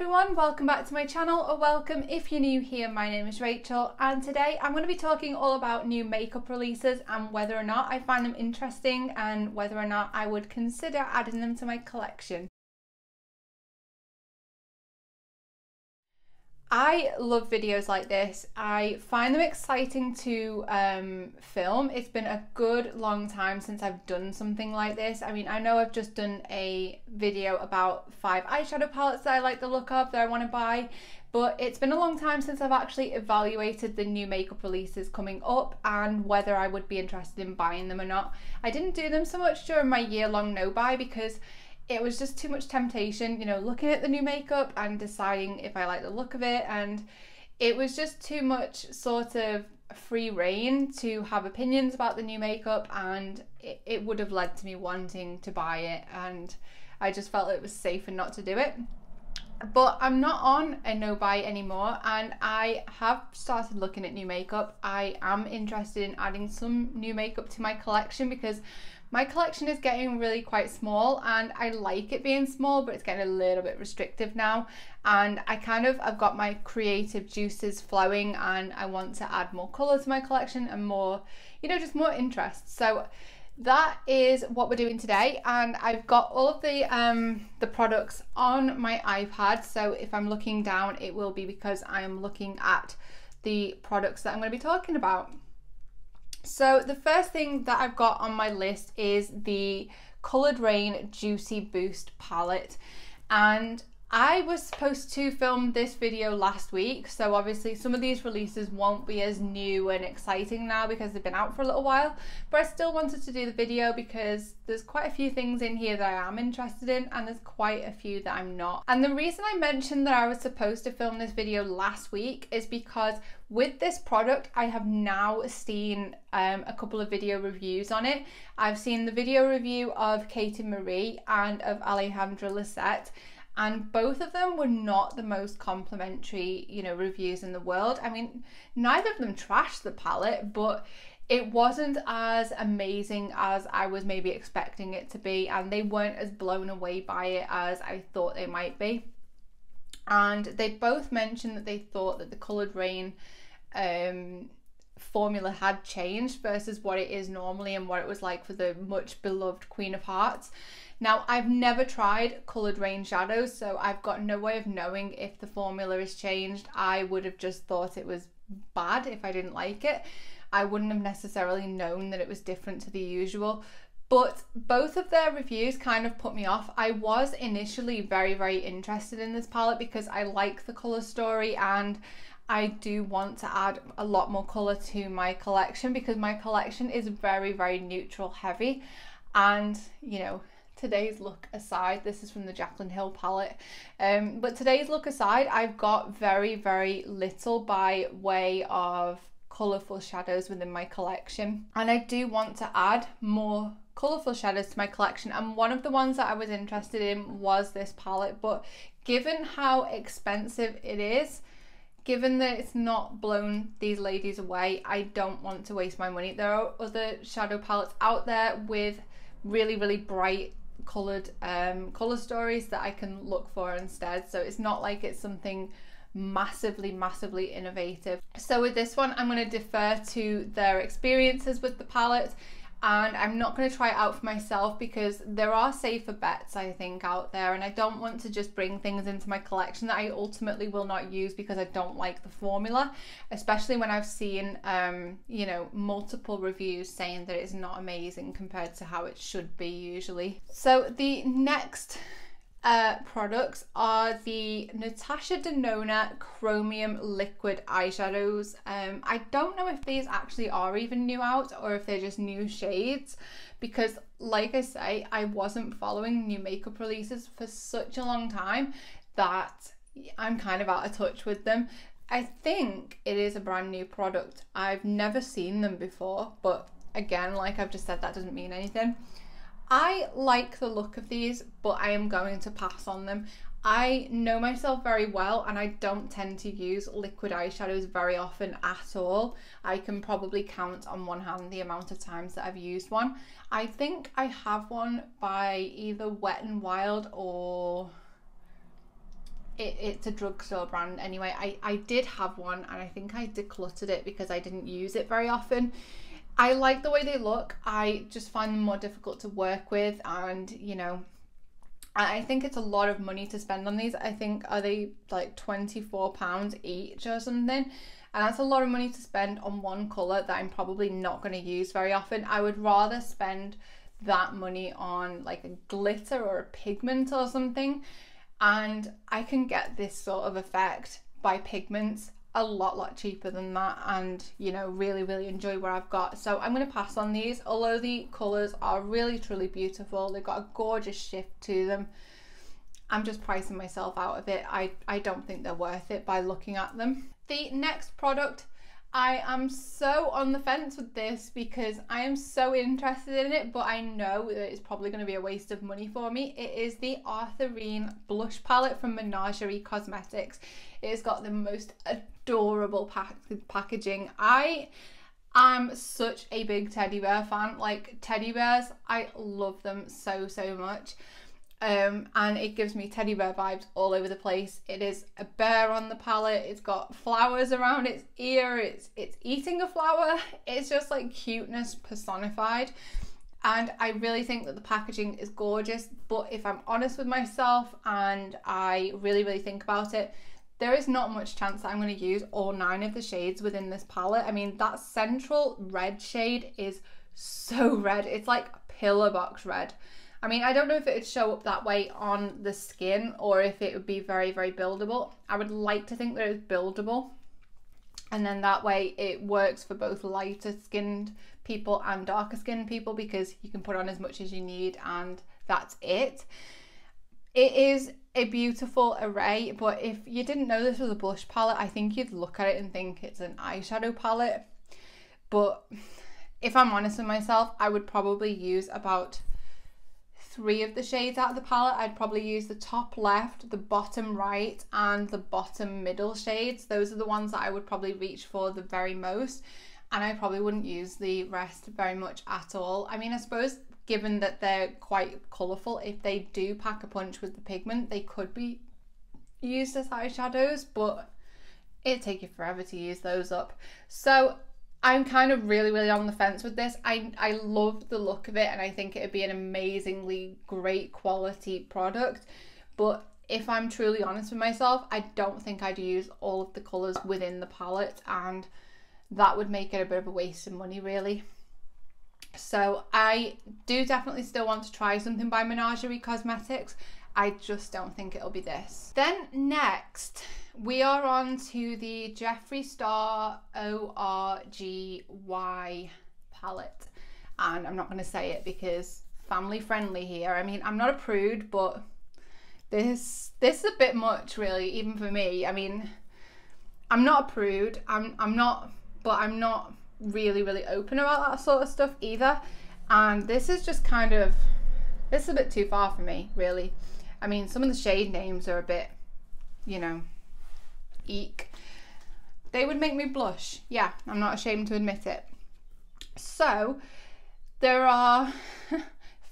everyone, welcome back to my channel, or welcome if you're new here. My name is Rachael and today I'm going to be talking all about new makeup releases and whether or not I find them interesting and whether or not I would consider adding them to my collection. I love videos like this. I find them exciting to film. It's been a good long time since I've done something like this. I mean, I know I've just done a video about 5 eyeshadow palettes that I like the look of that I want to buy, but it's been a long time since I've actually evaluated the new makeup releases coming up and whether I would be interested in buying them or not. I didn't do them so much during my year-long no-buy because it was just too much temptation, you know, looking at the new makeup and deciding if I like the look of it, and it was just too much sort of free reign to have opinions about the new makeup, and it would have led to me wanting to buy it, and I just felt it was safer not to do it. But I'm not on a no buy anymore and I have started looking at new makeup. I am interested in adding some new makeup to my collection because my collection is getting really quite small, and I like it being small, but it's getting a little bit restrictive now, and I've got my creative juices flowing and I want to add more colour to my collection and more, you know, just more interest. So that is what we're doing today, and I've got all of the products on my iPad, so if I'm looking down it will be because I am looking at the products that I'm going to be talking about. So the first thing that I've got on my list is the Coloured Raine Juicy Boost palette, and I was supposed to film this video last week, so obviously some of these releases won't be as new and exciting now because they've been out for a little while, but I still wanted to do the video because there's quite a few things in here that I am interested in and there's quite a few that I'm not. And the reason I mentioned that I was supposed to film this video last week is because with this product I have now seen a couple of video reviews on it. I've seen the video review of Katie Marie and of Alejandra Lisette, and both of them were not the most complimentary, you know, reviews in the world. I mean, neither of them trashed the palette, but it wasn't as amazing as I was maybe expecting it to be, and they weren't as blown away by it as I thought they might be. And they both mentioned that they thought that the Coloured Raine formula had changed versus what it is normally and what it was like for the much beloved Queen of Hearts. Now, I've never tried Coloured Raine shadows, so I've got no way of knowing if the formula has changed. I would have just thought it was bad if I didn't like it. I wouldn't have necessarily known that it was different to the usual, but both of their reviews kind of put me off. I was initially very, very interested in this palette because I like the colour story and I do want to add a lot more colour to my collection because my collection is very, very neutral heavy, and, you know, today's look aside, this is from the Jaclyn Hill palette, but today's look aside, I've got very, very little by way of colourful shadows within my collection, and I do want to add more colourful shadows to my collection, and one of the ones that I was interested in was this palette, but given how expensive it is, given that it's not blown these ladies away, I don't want to waste my money. There are other shadow palettes out there with really, really bright coloured colour stories that I can look for instead, so it's not like it's something massively, massively innovative. So with this one, I'm going to defer to their experiences with the palette, and I'm not going to try it out for myself because there are safer bets, I think, out there, and I don't want to just bring things into my collection that I ultimately will not use because I don't like the formula, especially when I've seen you know, multiple reviews saying that it's not amazing compared to how it should be usually. So the next products are the Natasha Denona Chromium Liquid eyeshadows. I don't know if these actually are even new out or if they're just new shades because, like I say, I wasn't following new makeup releases for such a long time that I'm kind of out of touch with them. I think it is a brand new product. I've never seen them before, but again, like I've just said, that doesn't mean anything. I like the look of these, but I am going to pass on them. I know myself very well and I don't tend to use liquid eyeshadows very often at all. I can probably count on one hand the amount of times that I've used one. I think I have one by either Wet n Wild or it's a drugstore brand anyway. I did have one and I think I decluttered it because I didn't use it very often. I like the way they look. I just find them more difficult to work with, and you know, I think it's a lot of money to spend on these. I think, are they like £24 each or something? And that's a lot of money to spend on one colour that I'm probably not going to use very often. I would rather spend that money on like a glitter or a pigment or something, and I can get this sort of effect by pigments a lot cheaper than that, and you know, really enjoy what I've got. So I'm going to pass on these, although the colours are really truly beautiful. They've got a gorgeous shift to them. I'm just pricing myself out of it. I don't think they're worth it by looking at them. The next product, I am so on the fence with this because I am so interested in it, but I know that it's probably going to be a waste of money for me. It is the Arthurine blush palette from Menagerie Cosmetics. It has got the most adorable packaging. I am such a big teddy bear fan. Like, teddy bears, I love them so much. And it gives me teddy bear vibes all over the place. It is a bear on the palette. It's got flowers around its ear. It's eating a flower. It's just like cuteness personified. And I really think that the packaging is gorgeous, but if I'm honest with myself and I really think about it, there is not much chance that I'm going to use all 9 of the shades within this palette. I mean, that central red shade is so red. It's like pillar box red. I mean, I don't know if it would show up that way on the skin or if it would be very buildable. I would like to think that it's buildable, and then that way it works for both lighter skinned people and darker skinned people, because you can put on as much as you need and that's it. It is a beautiful array, but if you didn't know this was a blush palette, I think you'd look at it and think it's an eyeshadow palette. But if I'm honest with myself, I would probably use about 3 of the shades out of the palette. I'd probably use the top left, the bottom right, and the bottom middle shades. Those are the ones that I would probably reach for the very most, and I probably wouldn't use the rest very much at all. I mean, I suppose given that they're quite colourful, if they do pack a punch with the pigment, they could be used as eyeshadows, but it'd take you forever to use those up. So I'm kind of really on the fence with this. I love the look of it, and I think it would be an amazingly great quality product, but if I'm truly honest with myself, I don't think I'd use all of the colours within the palette, and that would make it a bit of a waste of money really. So I do definitely still want to try something by Menagerie Cosmetics. I just don't think it'll be this. Then next, we are on to the Jeffree Star ORGY palette. And I'm not going to say it because family friendly here. I mean, I'm not a prude, but this is a bit much really, even for me. I mean, I'm not a prude. I'm not, but I'm not really open about that sort of stuff either. And this is just kind of, this is a bit too far for me really. I mean, some of the shade names are a bit, you know, eek. They would make me blush. Yeah, I'm not ashamed to admit it. So there are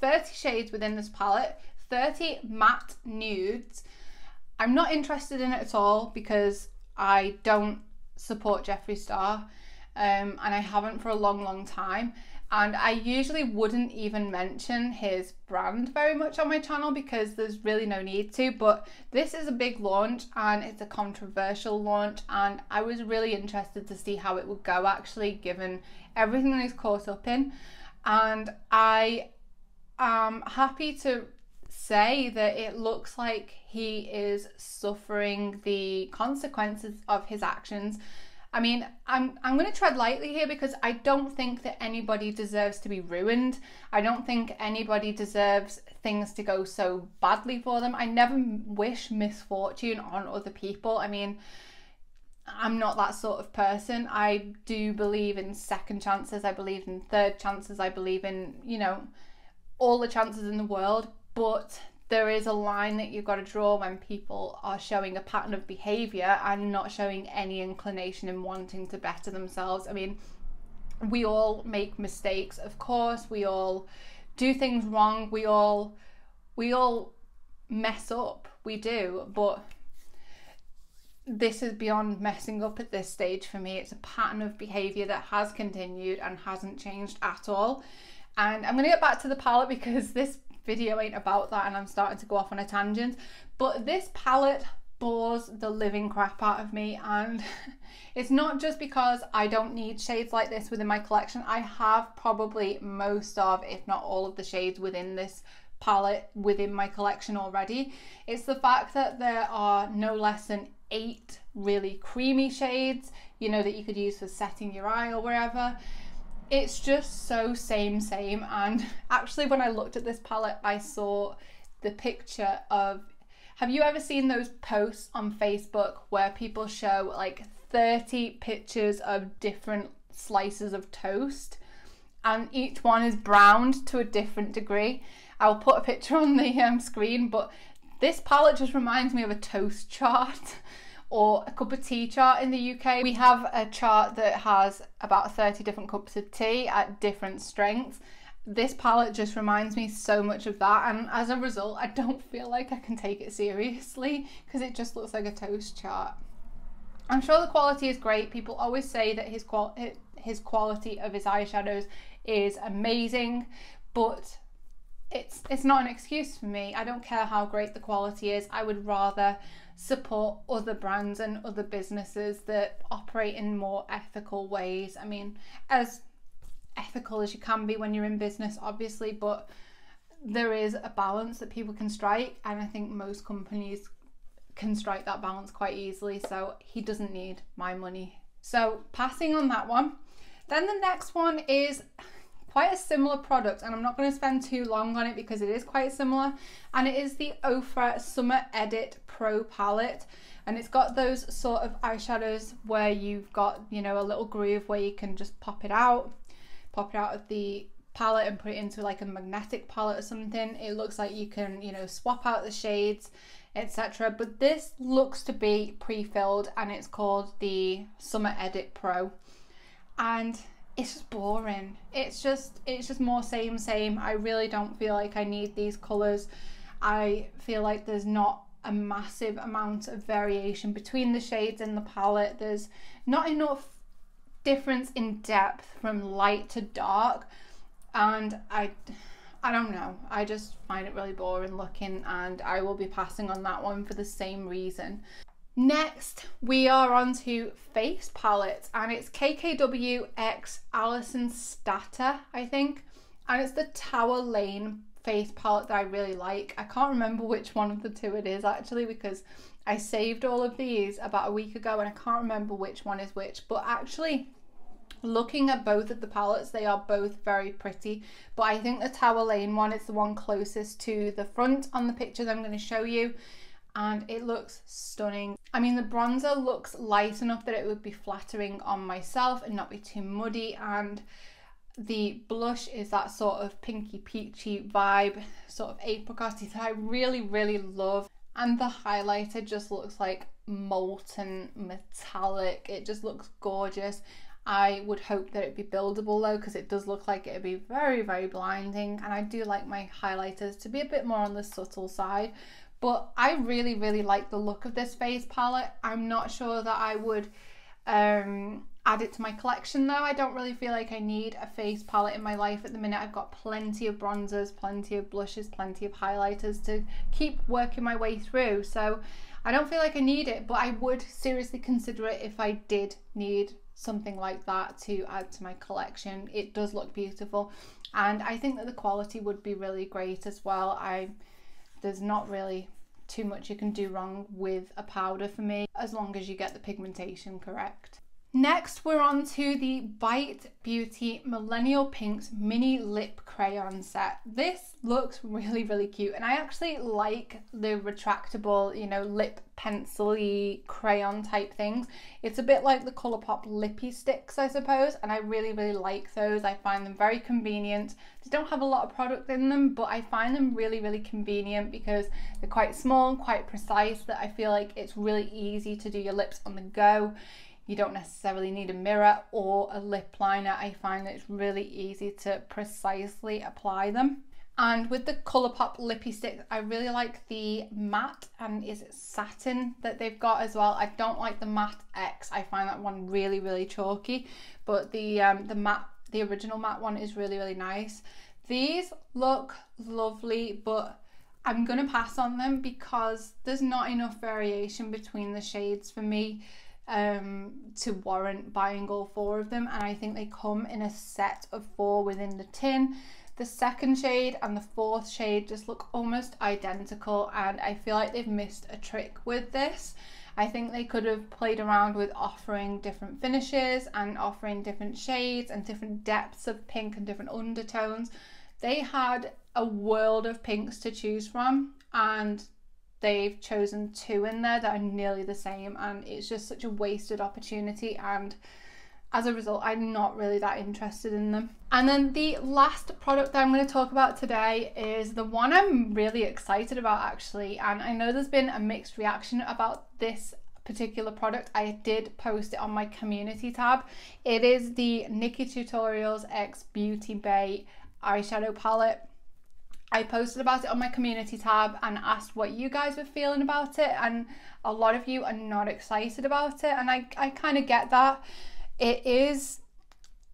30 shades within this palette, 30 matte nudes. I'm not interested in it at all because I don't support Jeffree Star, and I haven't for a long time, and I usually wouldn't even mention his brand very much on my channel because there's really no need to, but this is a big launch and it's a controversial launch, and I was really interested to see how it would go actually, given everything that he's caught up in. And I am happy to say that it looks like he is suffering the consequences of his actions. I mean, I'm going to tread lightly here because I don't think that anybody deserves to be ruined. I don't think anybody deserves things to go so badly for them. I never wish misfortune on other people. I mean, I'm not that sort of person. I do believe in second chances. I believe in third chances. I believe in, you know, all the chances in the world, but there is a line that you've got to draw when people are showing a pattern of behaviour and not showing any inclination in wanting to better themselves. I mean, we all make mistakes, of course. We all do things wrong. We all mess up. We do. But this is beyond messing up at this stage for me. It's a pattern of behavior that has continued and hasn't changed at all. And I'm gonna get back to the palette because this video ain't about that and I'm starting to go off on a tangent. But this palette bores the living crap out of me, and it's not just because I don't need shades like this within my collection. I have probably most of, if not all of the shades within this palette within my collection already. It's the fact that there are no less than 8 really creamy shades, you know, that you could use for setting your eye or wherever. It's just so same. And actually when I looked at this palette, I saw the picture of, have you ever seen those posts on Facebook where people show like 30 pictures of different slices of toast and each one is browned to a different degree? I'll put a picture on the screen, but this palette just reminds me of a toast chart or a cup of tea chart in the UK. We have a chart that has about 30 different cups of tea at different strengths. This palette just reminds me so much of that, and as a result I don't feel like I can take it seriously because it just looks like a toast chart. I'm sure the quality is great. People always say that his quality of his eyeshadows is amazing, but it's not an excuse for me. I don't care how great the quality is. I would rather support other brands and other businesses that operate in more ethical ways. I mean, as ethical as you can be when you're in business, obviously, but there is a balance that people can strike, and I think most companies can strike that balance quite easily. So he doesn't need my money, so passing on that one. Then the next one is quite a similar product, and I'm not going to spend too long on it because it is quite similar, and it is the Ofra Summer Edit Pro palette. And it's got those sort of eyeshadows where you've got, you know, a little groove where you can just pop it out of the palette and put it into like a magnetic palette or something. It looks like you can, you know, swap out the shades, etc. But this looks to be pre-filled, and it's called the Summer Edit Pro, and it's just boring. It's just more same. I really don't feel like I need these colors. I feel like there's not a massive amount of variation between the shades in the palette. There's not enough difference in depth from light to dark, and I don't know, I just find it really boring looking, and I will be passing on that one for the same reason. Next we are on to face palettes, and it's KKW x Allison Statter, I think, and it's the Tower Lane face palette that I really like. I can't remember which one of the two it is actually, because I saved all of these about a week ago and I can't remember which one is which. But actually looking at both of the palettes, they are both very pretty, but I think the Tower Lane one is the one closest to the front on the picture that I'm going to show you, and it looks stunning. I mean, the bronzer looks light enough that it would be flattering on myself and not be too muddy, and the blush is that sort of pinky peachy vibe, sort of apricotty, that I really love. And the highlighter just looks like molten metallic. It just looks gorgeous. I would hope that it'd be buildable though, because it does look like it'd be very blinding, and I do like my highlighters to be a bit more on the subtle side. But I really like the look of this face palette. I'm not sure that I would add it to my collection though. I don't really feel like I need a face palette in my life at the minute. I've got plenty of bronzers, plenty of blushes, plenty of highlighters to keep working my way through, so I don't feel like I need it. But I would seriously consider it if I did need something like that to add to my collection. It does look beautiful, and I think that the quality would be really great as well. There's not really too much you can do wrong with a powder for me, as long as you get the pigmentation correct. Next we're on to the Bite Beauty Millennial Pinks Mini Lip Crayon Set. This looks really cute, and I actually like the retractable, you know, lip pencil-y crayon type things. It's a bit like the ColourPop lippy sticks, I suppose, and I really like those. I find them very convenient. They don't have a lot of product in them, but I find them really convenient because they're quite small and quite precise, that I feel like it's really easy to do your lips on the go. You don't necessarily need a mirror or a lip liner. I find that it's really easy to precisely apply them. And with the ColourPop lippy sticks, I really like the matte, and is it satin that they've got as well. I don't like the matte X. I find that one really, really chalky, but the matte, the original matte one is really, really nice. These look lovely, but I'm gonna pass on them because there's not enough variation between the shades for me to warrant buying all four of them. And I think they come in a set of four within the tin. The second shade and the fourth shade just look almost identical, and I feel like they've missed a trick with this. I think they could have played around with offering different finishes and offering different shades and different depths of pink and different undertones. They had a world of pinks to choose from, and they've chosen two in there that are nearly the same, and it's just such a wasted opportunity, and as a result, I'm not really that interested in them. And then the last product that I'm going to talk about today is the one I'm really excited about, actually. And I know there's been a mixed reaction about this particular product. I did post it on my community tab. It is the NikkieTutorials X Beauty Bay eyeshadow palette. I posted about it on my community tab and asked what you guys were feeling about it. And a lot of you are not excited about it. And I kind of get that. It is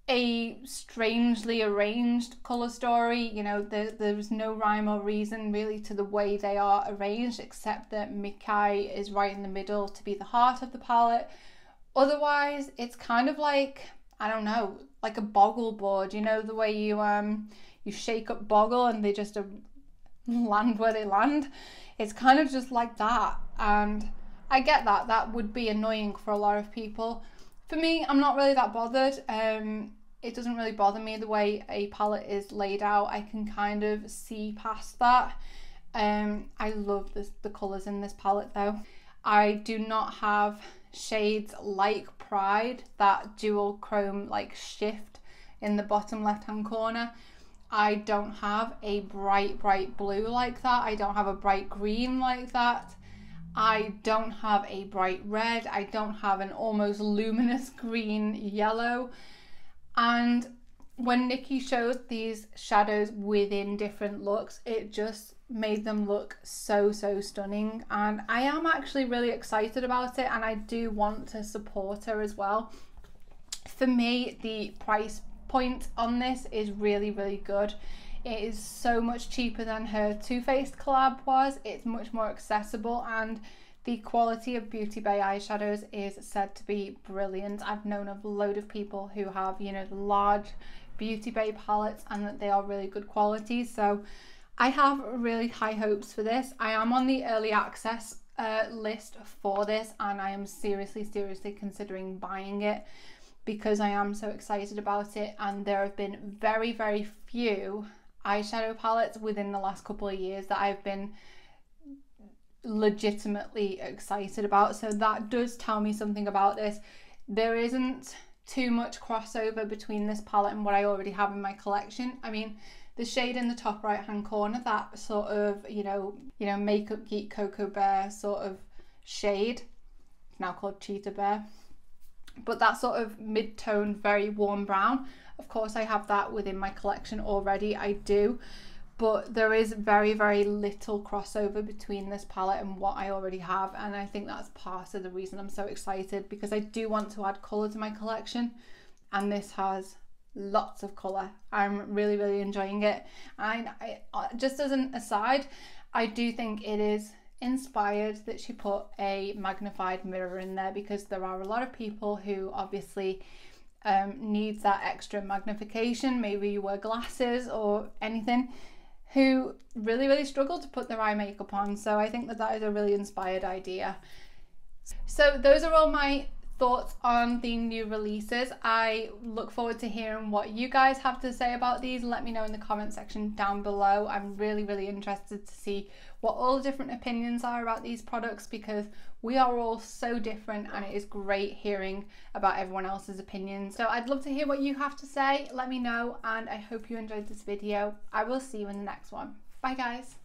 a strangely arranged colour story, you know, there's no rhyme or reason really to the way they are arranged, except that Mikai is right in the middle to be the heart of the palette. Otherwise, it's kind of like, I don't know, like a boggle board, you know, the way you you shake up boggle and they just land where they land. It's kind of just like that, and I get that. That would be annoying for a lot of people. For me, I'm not really that bothered. It doesn't really bother me the way a palette is laid out. I can kind of see past that. I love the colours in this palette though. I do not have shades like Pride, that dual chrome like shift in the bottom left hand corner. I don't have a bright blue like that. I don't have a bright green like that. I don't have a bright red. I don't have an almost luminous green yellow. And when Nikki showed these shadows within different looks, it just made them look so stunning, and I am actually really excited about it, and I do want to support her as well. For me, the price point on this is really good. It is so much cheaper than her Too Faced collab was. It's much more accessible, and the quality of Beauty Bay eyeshadows is said to be brilliant. I've known of a load of people who have, you know, large Beauty Bay palettes and that they are really good quality. So I have really high hopes for this. I am on the early access list for this, and I am seriously considering buying it because I am so excited about it. And there have been very few eyeshadow palettes within the last couple of years that I've been legitimately excited about, so that does tell me something about this. There isn't too much crossover between this palette and what I already have in my collection. I mean, the shade in the top right hand corner, that sort of, you know, Makeup Geek Cocoa Bear sort of shade, it's now called Cheetah Bear, but that sort of mid-tone, very warm brown, of course I have that within my collection already, I do, but there is very little crossover between this palette and what I already have, and I think that's part of the reason I'm so excited, because I do want to add colour to my collection, and this has lots of colour. I'm really enjoying it. And I just as an aside, I do think it is inspired that she put a magnified mirror in there, because there are a lot of people who obviously need that extra magnification. Maybe you wear glasses or anything, who really struggle to put their eye makeup on. So I think that that is a really inspired idea. So those are all my thoughts on the new releases. I look forward to hearing what you guys have to say about these. Let me know in the comment section down below. I'm really interested to see what all the different opinions are about these products, because we are all so different, and it is great hearing about everyone else's opinions. So I'd love to hear what you have to say. Let me know, and I hope you enjoyed this video. I will see you in the next one. Bye guys.